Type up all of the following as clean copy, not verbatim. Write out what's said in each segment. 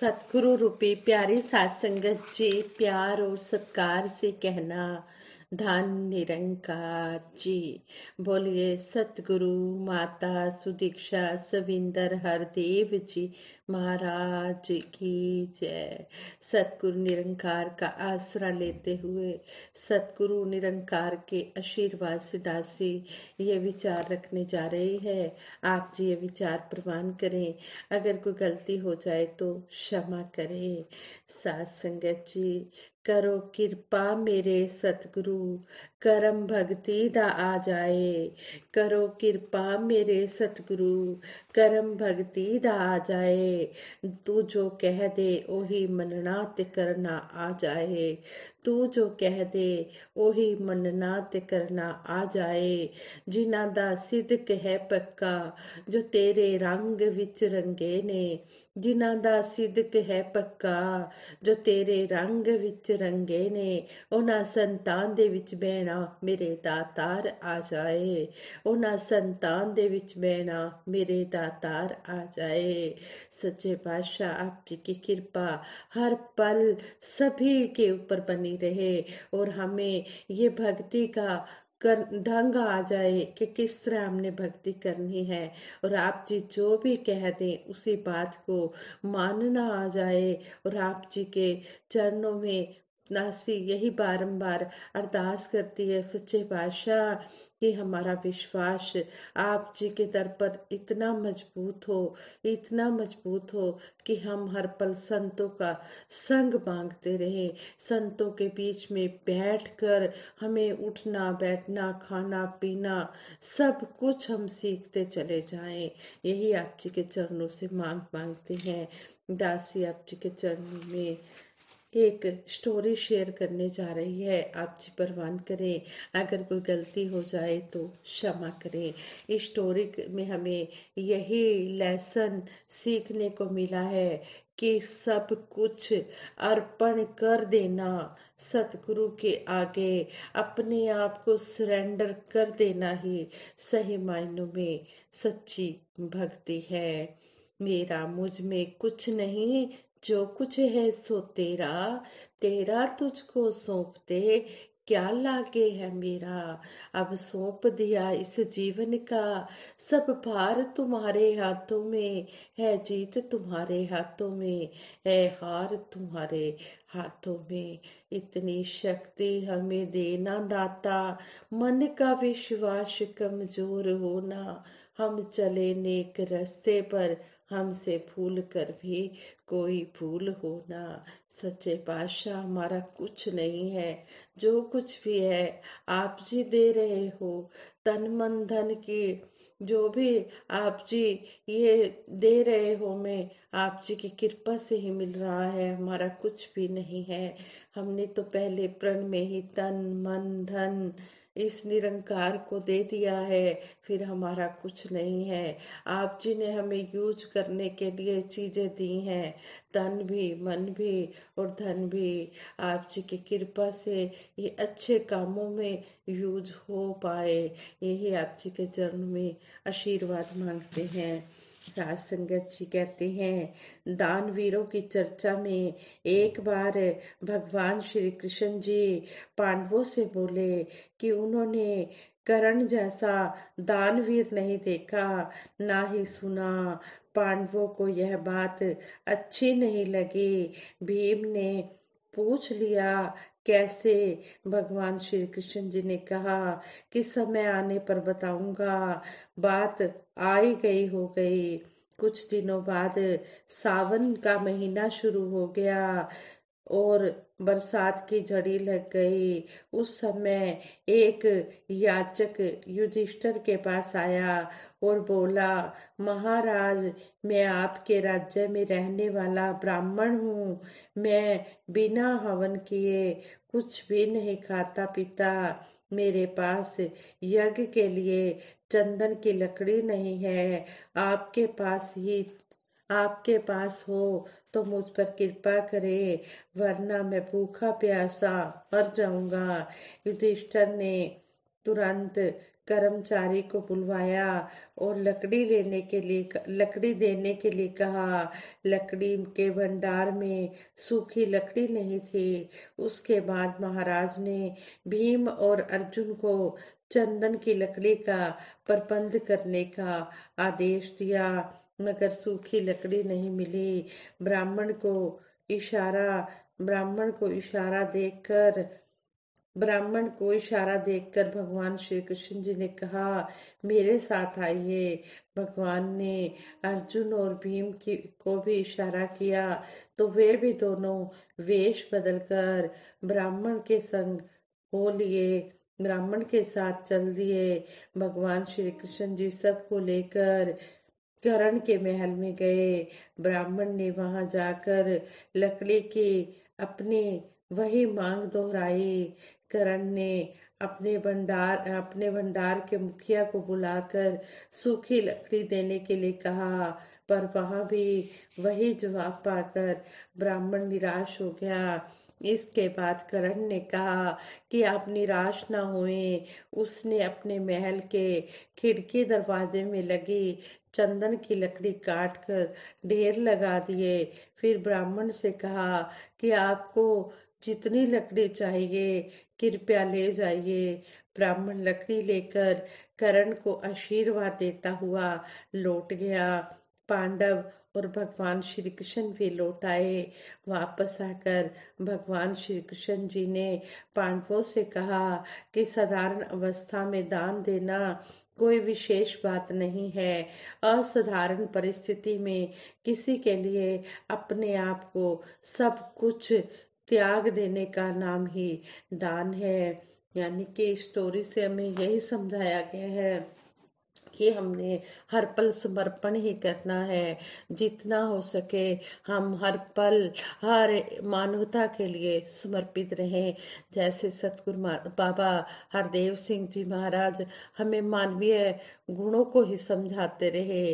सतगुरु रूपी प्यारी सत्संगत जी प्यार और सत्कार से कहना धन निरंकार जी। बोलिए सतगुरु माता सुदीक्षा सविंदर हरदेव जी महाराज की जय। सतगुरु निरंकार का आसरा लेते हुए सतगुरु निरंकार के आशीर्वाद से दासी ये विचार रखने जा रही है। आप जी ये विचार प्रवान करें, अगर कोई गलती हो जाए तो क्षमा करें। साध संगत जी, करो कृपा मेरे सतगुरु करम भगती दा आ जाए। करो कृपा मेरे सतगुरु करम भगती दा आ जाए। तू जो कह दे ओही मनना ते करना आ जाए। तू जो कह दे ओही मनना ते करना आ जाए। जिन्हां दा सिदक है पक्का जो तेरे रंग विच रंगे ने। जिन्हां दा सिदक है पक्का जो तेरे रंग विच रंगे ने। उन्हां संतान दे विच बहना मेरे दातार आ जाए। उन्हां संतान दे विच बहना मेरे दातार आ जाए। सच्चे बादशाह, आप जी की कृपा हर पल सभी के ऊपर बनी रहे और हमें ये भक्ति का ढंग आ जाए कि किस तरह हमने भक्ति करनी है। और आप जी जो भी कह दें उसी बात को मानना आ जाए। और आप जी के चरणों में दासी यही बारंबार अरदास करती है सच्चे बादशाह कि हमारा विश्वास आप जी के दर पर इतना मजबूत हो, इतना मजबूत हो कि हम हर पल संतों का संग मांगते रहे। संतों के बीच में बैठकर हमें उठना बैठना खाना पीना सब कुछ हम सीखते चले जाएं। यही आप जी के चरणों से मांग मांगते हैं। दासी आप जी के चरणों में एक स्टोरी शेयर करने जा रही है। आप जी परवान करें, अगर कोई गलती हो जाए तो क्षमा करें। इस स्टोरी में हमें यही लेसन सीखने को मिला है कि सब कुछ अर्पण कर देना, सतगुरु के आगे अपने आप को सरेंडर कर देना ही सही मायनों में सच्ची भक्ति है। मेरा मुझ में कुछ नहीं, जो कुछ है सो तेरा। तेरा तुझको सौंपते क्या लागे है मेरा। अब सौंप दिया इस जीवन का सब भार तुम्हारे हाथों में। है जीत तुम्हारे हाथों में, है हार तुम्हारे हाथों में। इतनी शक्ति हमें देना दाता, मन का विश्वास कमजोर होना। हम चले नेक रस्ते पर, हमसे भूल कर भी कोई भूल हो ना। सच्चे बादशाह, हमारा कुछ नहीं है, जो कुछ भी है आप जी दे रहे हो। तन मन धन की जो भी आप जी ये दे रहे हो, मैं आप जी की कृपा से ही मिल रहा है। हमारा कुछ भी नहीं है। हमने तो पहले प्रण में ही तन मन धन इस निरंकार को दे दिया है, फिर हमारा कुछ नहीं है। आप जी ने हमें यूज करने के लिए चीजें दी हैं, तन भी मन भी और धन भी। आप जी की कृपा से ये अच्छे कामों में यूज हो पाए, यही आप जी के चरण में आशीर्वाद मांगते हैं। साध संगत जी कहते हैं, दानवीरों की चर्चा में एक बार भगवान श्री कृष्ण जी पांडवों से बोले कि उन्होंने कर्ण जैसा दानवीर नहीं देखा ना ही सुना। पांडवों को यह बात अच्छी नहीं लगी। भीम ने पूछ लिया कैसे। भगवान श्री कृष्ण जी ने कहा कि समय आने पर बताऊंगा। बात आई गई हो गई। कुछ दिनों बाद सावन का महीना शुरू हो गया और बरसात की झड़ी लग गई। उस समय एक याचक युधिष्ठिर के पास आया और बोला, महाराज, मैं आपके राज्य में रहने वाला ब्राह्मण हूँ। मैं बिना हवन किए कुछ भी नहीं खाता पीता। मेरे पास यज्ञ के लिए चंदन की लकड़ी नहीं है। आपके पास हो तो मुझ पर कृपा करे, वरना मैं भूखा प्यासा मर जाऊंगा। युधिष्ठिर ने तुरंत कर्मचारी को बुलवाया और लकड़ी देने के लिए कहा। लकड़ी के भंडार में सूखी लकड़ी नहीं थी। उसके बाद महाराज ने भीम और अर्जुन को चंदन की लकड़ी का प्रबंध करने का आदेश दिया, मगर सूखी लकड़ी नहीं मिली। ब्राह्मण को इशारा देखकर भगवान श्री कृष्ण जी ने कहा, मेरे साथ आइए। भगवान ने अर्जुन और भीम को भी इशारा किया, तो वे भी दोनों वेश बदलकर ब्राह्मण के साथ चल दिए। भगवान श्री कृष्ण जी सबको लेकर कर्ण के महल में गए। ब्राह्मण ने वहां जाकर लकड़ी की अपनी वही मांग दोहराई। कर्ण ने अपने भंडार के मुखिया को बुलाकर सूखी लकड़ी देने के लिए कहा, पर वहां भी वही जवाब पाकर ब्राह्मण निराश हो गया। इसके बाद कर्ण ने कहा कि आप निराश ना होएं। उसने अपने महल के खिड़की दरवाजे में लगी चंदन की लकड़ी काट कर ढेर लगा दिए। फिर ब्राह्मण से कहा कि आपको जितनी लकड़ी चाहिए कृपया ले जाइए। ब्राह्मण लकड़ी लेकर कर्ण को आशीर्वाद देता हुआ लौट गया। पांडव और भगवान श्री कृष्ण भी लौट आए। वापस आकर भगवान श्री कृष्ण जी ने पांडवों से कहा कि साधारण अवस्था में दान देना कोई विशेष बात नहीं है। असाधारण परिस्थिति में किसी के लिए अपने आप को सब कुछ त्याग देने का नाम ही दान है। यानी कि स्टोरी से हमें यही समझाया गया है कि हमने हर पल समर्पण ही करना है। जितना हो सके हम हर पल हर मानवता के लिए समर्पित रहें। जैसे सतगुरु बाबा हरदेव सिंह जी महाराज हमें मानवीय गुणों को ही समझाते रहे,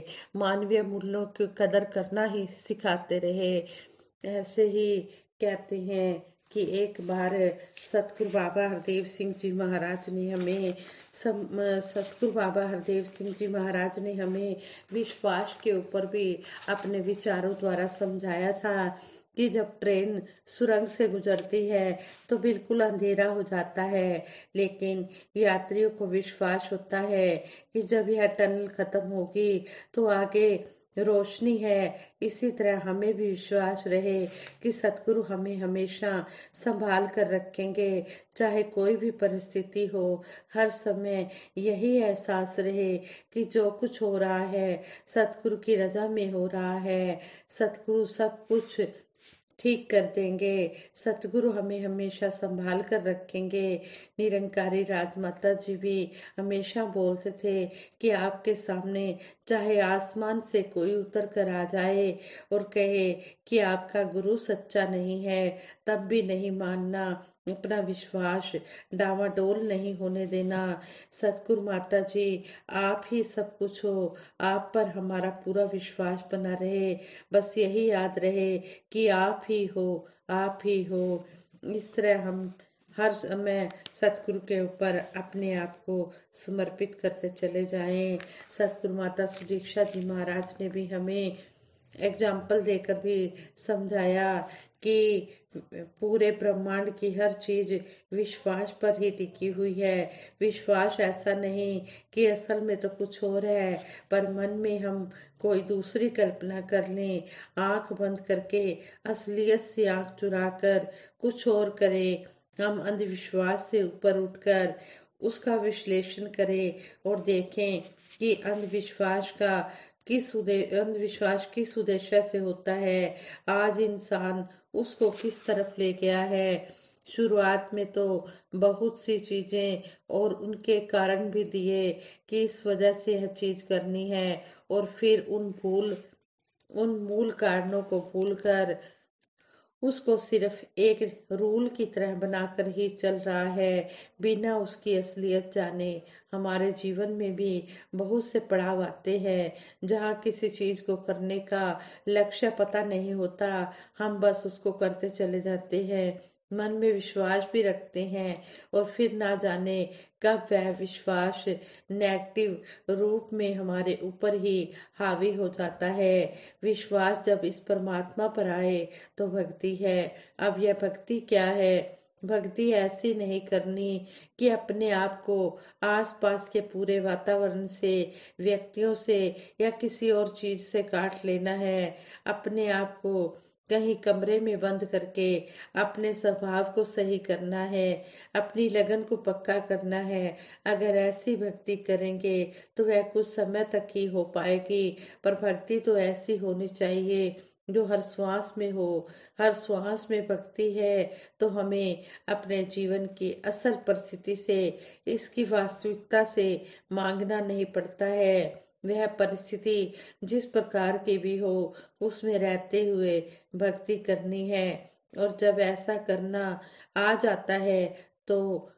मानवीय मूल्यों की कदर करना ही सिखाते रहे। ऐसे ही कहते हैं कि एक बार सतगुरु बाबा हरदेव सिंह जी महाराज ने हमें विश्वास के ऊपर भी अपने विचारों द्वारा समझाया था कि जब ट्रेन सुरंग से गुजरती है तो बिल्कुल अंधेरा हो जाता है, लेकिन यात्रियों को विश्वास होता है कि जब यह टनल खत्म होगी तो आगे रोशनी है। इसी तरह हमें भी विश्वास रहे कि सतगुरु हमें हमेशा संभाल कर रखेंगे, चाहे कोई भी परिस्थिति हो। हर समय यही एहसास रहे कि जो कुछ हो रहा है सतगुरु की रजा में हो रहा है। सतगुरु सब कुछ ठीक कर देंगे। सतगुरु हमें हमेशा संभाल कर रखेंगे। निरंकारी राज माता जी भी हमेशा बोलते थे कि आपके सामने चाहे आसमान से कोई उतर कर आ जाए और कहे कि आपका गुरु सच्चा नहीं है, तब भी नहीं मानना, अपना विश्वास डावाडोल नहीं होने देना। सतगुरु माता जी आप ही सब कुछ हो, आप पर हमारा पूरा विश्वास बना रहे। बस यही याद रहे कि आप ही हो, आप ही हो। इस तरह हम हर समय सतगुरु के ऊपर अपने आप को समर्पित करते चले जाएं। सतगुरु माता सुदीक्षा जी महाराज ने भी हमें एग्जाम्पल देकर भी समझाया कि पूरे ब्रह्मांड की हर चीज विश्वास पर ही टिकी हुई है। विश्वास ऐसा नहीं कि असल में तो कुछ और है पर मन में हम कोई दूसरी कल्पना कर लें। आंख बंद करके असलियत से आंख चुराकर कुछ और करें। हम अंधविश्वास से ऊपर उठकर उसका विश्लेषण करें और देखें कि अंधविश्वास किस उद्देश्य से होता है, आज इंसान उसको किस तरफ ले गया है। शुरुआत में तो बहुत सी चीजें और उनके कारण भी दिए कि इस वजह से यह चीज करनी है, और फिर उन मूल कारणों को भूलकर उसको सिर्फ एक रूल की तरह बनाकर ही चल रहा है, बिना उसकी असलियत जाने। हमारे जीवन में भी बहुत से पड़ाव आते हैं जहाँ किसी चीज को करने का लक्ष्य पता नहीं होता, हम बस उसको करते चले जाते हैं। मन में विश्वास भी रखते हैं और फिर ना जाने कब वह विश्वास नेगेटिव रूप में हमारे ऊपर ही हावी हो जाता है। विश्वास जब इस परमात्मा पर आए तो भक्ति है। अब यह भक्ति क्या है? भक्ति ऐसी नहीं करनी कि अपने आप को आसपास के पूरे वातावरण से, व्यक्तियों से या किसी और चीज से काट लेना है। अपने आप को कहीं कमरे में बंद करके अपने स्वभाव को सही करना है, अपनी लगन को पक्का करना है। अगर ऐसी भक्ति करेंगे तो वह कुछ समय तक ही हो पाएगी, पर भक्ति तो ऐसी होनी चाहिए जो हर श्वास में हो। हर श्वास में भक्ति है तो हमें अपने जीवन की असल परिस्थिति से, इसकी वास्तविकता से मांगना नहीं पड़ता है। वह परिस्थिति जिस प्रकार की भी हो उसमें रहते हुए भक्ति करनी है, और जब ऐसा करना आ जाता है तो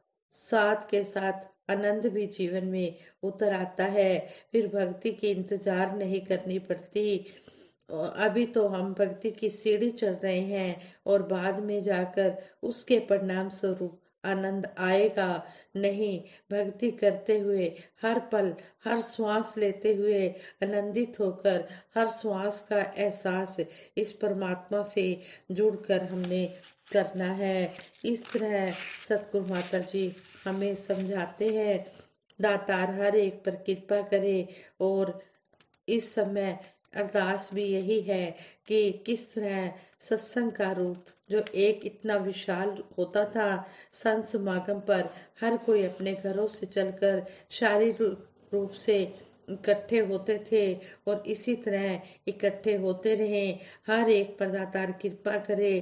साथ के साथ आनंद भी जीवन में उतर आता है। फिर भक्ति की इंतजार नहीं करनी पड़ती। अभी तो हम भक्ति की सीढ़ी चढ़ रहे हैं और बाद में जाकर उसके परिणाम स्वरूप आनंद आएगा। नहीं, भक्ति करते हुए हर पल, हर श्वास लेते हुए आनंदित होकर, हर श्वास का एहसास इस परमात्मा से जुड़कर हमने करना है। इस तरह सतगुरु माता जी हमें समझाते हैं। दातार हर एक पर कृपा करे। और इस समय अरदास भी यही है कि किस तरह सत्संग का रूप, जो एक इतना विशाल होता था, संत समागम पर हर कोई अपने घरों से चलकर शारीरिक रूप से इकट्ठे होते थे और इसी तरह इकट्ठे होते रहे। हर एक पर दातार कृपा करे।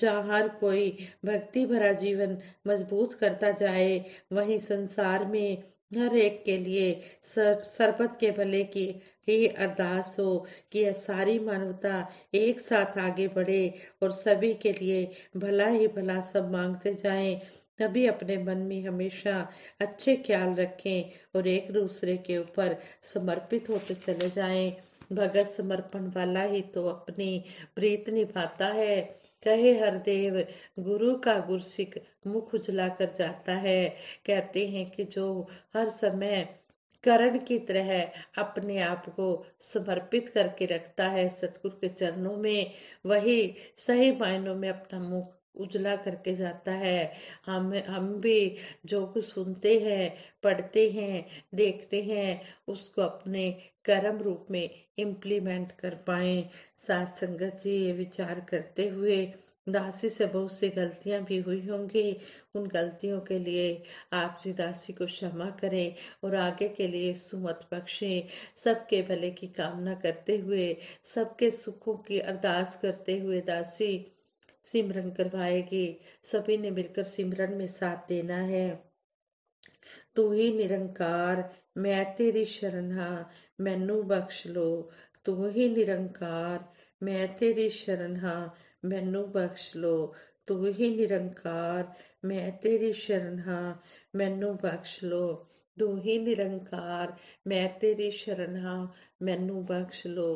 जहाँ हर कोई भक्ति भरा जीवन मजबूत करता जाए, वहीं संसार में हर एक के लिए सरबत के भले की ही अरदास हो कि यह सारी मानवता एक साथ आगे बढ़े और सभी के लिए भला ही भला सब मांगते जाएं। तभी अपने मन में हमेशा अच्छे ख्याल रखें और एक दूसरे के ऊपर समर्पित होते चले जाएं। भगत समर्पण वाला ही तो अपनी प्रीत निभाता है। कहे हरदेव गुरु का गुरसिक मुख उजला कर जाता है। कहते हैं कि जो हर समय कर्ण की तरह अपने आप को समर्पित करके रखता है सतगुरु के चरणों में, वही सही मायनों में अपना मुख उजला करके जाता है। हम भी जो कुछ सुनते हैं, पढ़ते हैं, देखते हैं, उसको अपने कर्म रूप में इम्प्लीमेंट कर पाए। साथ संगत जी, ये विचार करते हुए दासी से बहुत सी गलतियां भी हुई होंगी। उन गलतियों के लिए आप जी दासी को क्षमा करें और आगे के लिए सुमत बख्शें। सबके भले की कामना करते हुए, सबके सुखों की अरदास करते हुए दासी सिमरन करवाएगी। सभी ने मिलकर सिमरन में साथ देना है। तू ही निरंकार मैं तेरी शरण हां मैनू बख्श लो। तू ही निरंकार मैं तेरी शरण हां मैनू बख्श लो। तू ही निरंकार मैं तेरी शरण हां मैनू बख्श लो। तू ही निरंकार मैं तेरी शरण हां मैनू बख्श लो।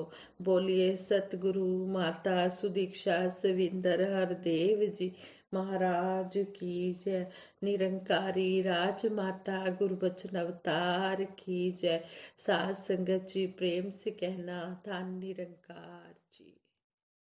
बोलिए सतगुरु माता सुदीक्षा सविंदर हरदेव जी महाराज की जय। निरंकारी राज माता गुरुबचन अवतार की जय। सात संगत जी, प्रेम से कहना धन निरंकार जी।